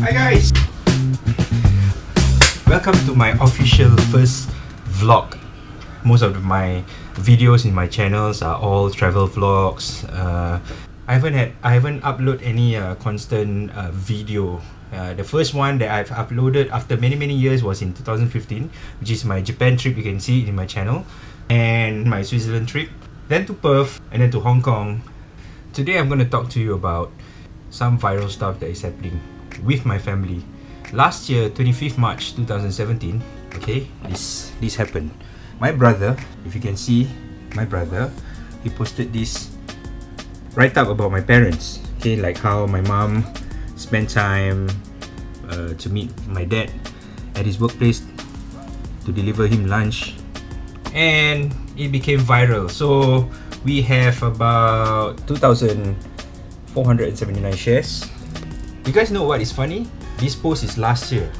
Hi guys! Welcome to my official first vlog. Most of my videos in my channels are all travel vlogs. I haven't uploaded any constant video. The first one that I've uploaded after many years was in 2015, which is my Japan trip. You can see it in my channel, and my Switzerland trip, then to Perth, and then to Hong Kong. Today I'm going to talk to you about some viral stuff that is happening with my family. Last year, 25th March 2017, okay, this happened. My brother, if you can see, my brother, he posted this write-up about my parents, okay, like how my mom spent time to meet my dad at his workplace to deliver him lunch, and it became viral. So we have about 2,479 shares. You guys know what is funny? This post is last year.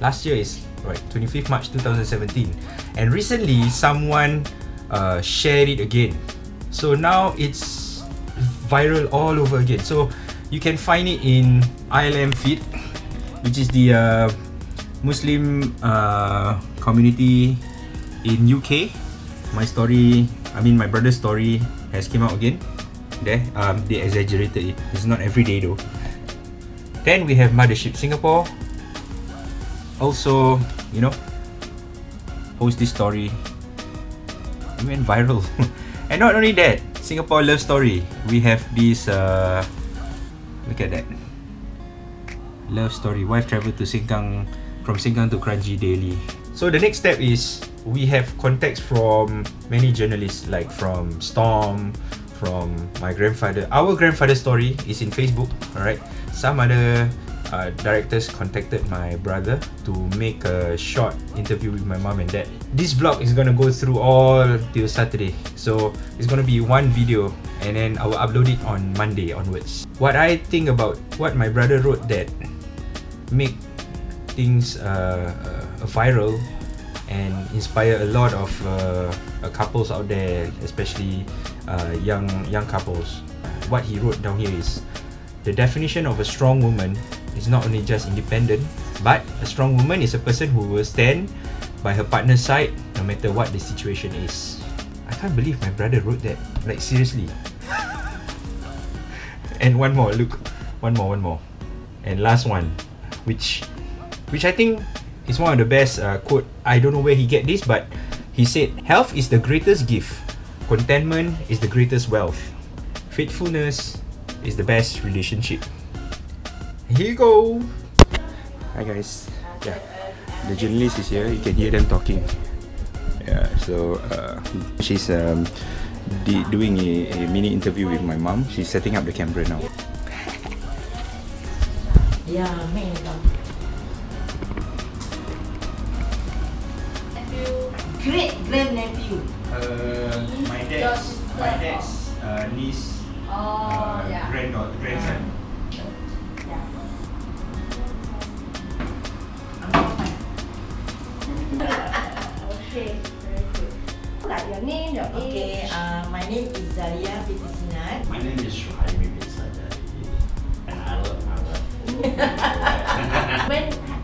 Last year is right, 25th March 2017, and recently someone shared it again. So now it's viral all over again. So you can find it in ILM-Feed, which is the Muslim community in UK. My story, I mean my brother's story, has came out again. There, they exaggerated it. It's not every day though. Then we have Mothership Singapore. Also, you know, post this story. It went viral. And not only that, Singapore love story. We have this. Look at that. Love story. Wife traveled to Sengkang, from Sengkang to Kranji daily. So the next step is we have contacts from many journalists, like from STOMP, from my grandfather. Our grandfather's story is in Facebook. Alright. Some other directors contacted my brother to make a short interview with my mom and dad. This vlog is gonna go through all till Saturday, so it's gonna be one video, and then I will upload it on Monday onwards. What I think about what my brother wrote that make things viral and inspire a lot of couples out there, especially young couples. What he wrote down here is, the definition of a strong woman is not only just independent, but a strong woman is a person who will stand by her partner's side no matter what the situation is. I can't believe my brother wrote that. Like, seriously. And one more, look. One more. And last one, which I think is one of the best quote. I don't know where he get this, but he said, health is the greatest gift. Contentment is the greatest wealth. Faithfulness is the best relationship. Here you go. Hi guys. Yeah, the journalist is here. You can hear them talking. Yeah, so she's doing a mini interview with my mom. She's setting up the camera now. Yeah, me. Great grandnephew. My dad's niece. Oh, yeah. Grandson. Okay, very good. Like your name, your age. Okay, my name is Zaria Petisinar. My name is Shuhaibibi. And I love.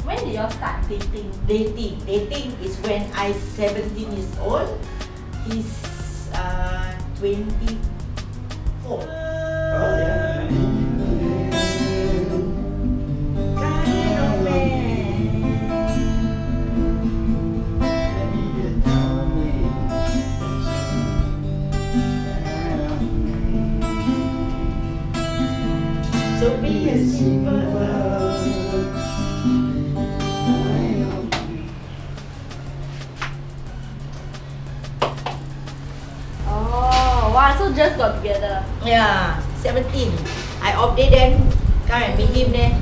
When did you start dating? Dating is when I 17 years old. He's 24. Oh yeah. So be a just got together. Yeah, 17. I off day then, come and meet him then.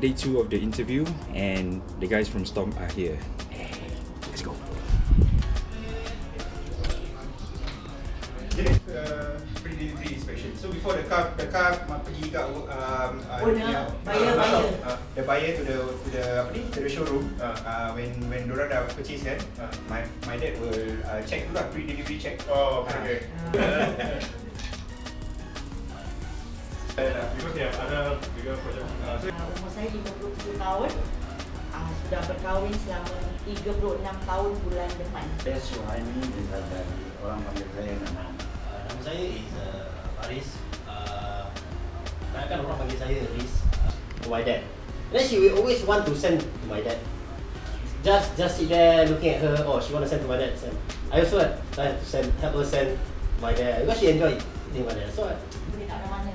day 2 of the interview, and the guys from STOMP are here. Let's go. Pre-delivery inspection. So before the car pergi kat the buyer to the apa ni, to the showroom. When dorang dah purchase kan, my dad will check dulu lah, pre-delivery check. Oh, okay. Because dia ada juga projek. Umur saya 57 tahun. Sudah berkahwin selama 36 tahun bulan depan. That's why I mean is that orang panggil saya nama. Nama saya is Faris. Kadang-kadang orang panggil saya Riz. To my dad. Then she will always want to send to my dad. Just sit there looking at her. Oh, she want to send to my dad. Send. I also have to send, help her send my dad. Because she enjoy sending my dad. So dia tak ada mana.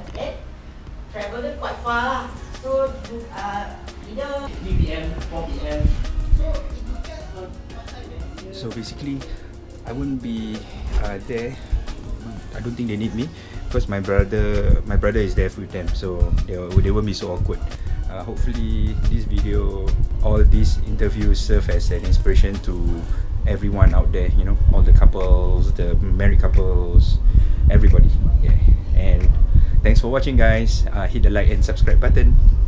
Travel quite far lah. So, either 3 PM, 4 PM. So basically, I wouldn't be there. I don't think they need me because my brother is there with them. So they won't be so awkward. Hopefully, this video, all these interviews serve as an inspiration to everyone out there. You know, all the couples, the married couples, everybody. Yeah. And thanks for watching, guys. Hit the like and subscribe button.